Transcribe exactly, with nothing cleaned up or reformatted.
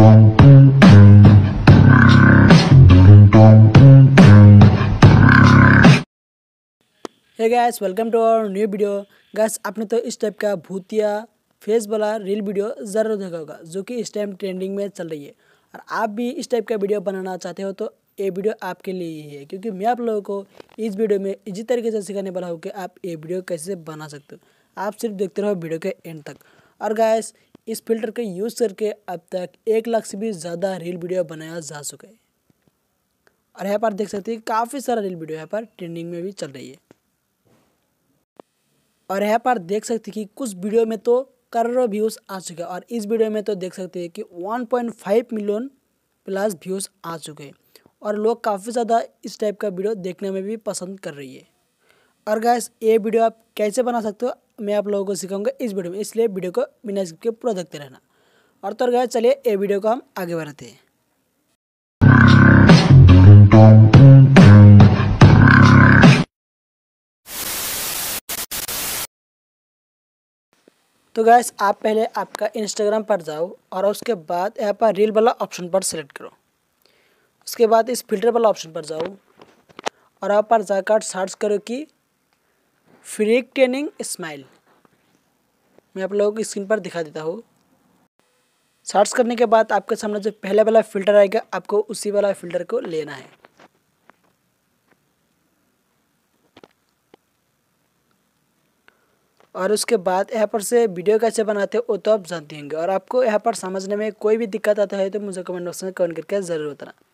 Hey guys, welcome to our new video. Guys, आपने तो इस टाइप का भूतिया फेस वाला रील वीडियो ज़रूर देखा होगा जो कि इस टाइम ट्रेंडिंग में चल रही है। और आप भी इस टाइप का वीडियो बनाना चाहते हो तो ये वीडियो आपके लिए ही है, क्योंकि मैं आप लोगों को इस वीडियो में इसी तरीके से सिखाने वाला हूँ कि आप ये वीडियो कैसे बना सकते हो। आप सिर्फ देखते रहो वीडियो के एंड तक। और गाइस, इस फिल्टर के यूज़ करके अब तक एक लाख से भी ज़्यादा रील वीडियो बनाया जा चुका है। और यहाँ पर देख सकते हैं काफ़ी सारा रील वीडियो यहाँ पर ट्रेंडिंग में भी चल रही है। और यहाँ पर देख सकते हैं कि कुछ वीडियो में तो करोड़ों व्यूज़ आ चुके हैं। और इस वीडियो में तो देख सकते हैं कि one point five million plus views आ चुके हैं। और लोग काफ़ी ज़्यादा इस टाइप का वीडियो देखने में भी पसंद कर रही है। और गाइस, ये वीडियो आप कैसे बना सकते हो मैं आप लोगों को सिखाऊंगा इस वीडियो में, इसलिए वीडियो को बिना स्किप के पूरा देखते रहना। और तो गाइस, चलिए ये वीडियो को हम आगे बढ़ाते हैं। तो गाइस, आप पहले आपका इंस्टाग्राम पर जाओ और उसके बाद यहाँ पर रील वाला ऑप्शन पर सेलेक्ट करो। उसके बाद इस फिल्टर वाला ऑप्शन पर जाओ और यहाँ पर जाकर सर्च करो कि फ्रीक टेनिंग स्माइल। मैं आप लोगों को स्क्रीन पर दिखा देता हूँ। सर्च करने के बाद आपके सामने जो पहले वाला फ़िल्टर आएगा आपको उसी वाला फ़िल्टर को लेना है। और उसके बाद यहाँ पर से वीडियो कैसे बनाते हो वो तो आप जानते होंगे। और आपको यहाँ पर समझने में कोई भी दिक्कत आता है तो मुझे कमेंट बॉक्स में कमेंट करके ज़रूर बताना।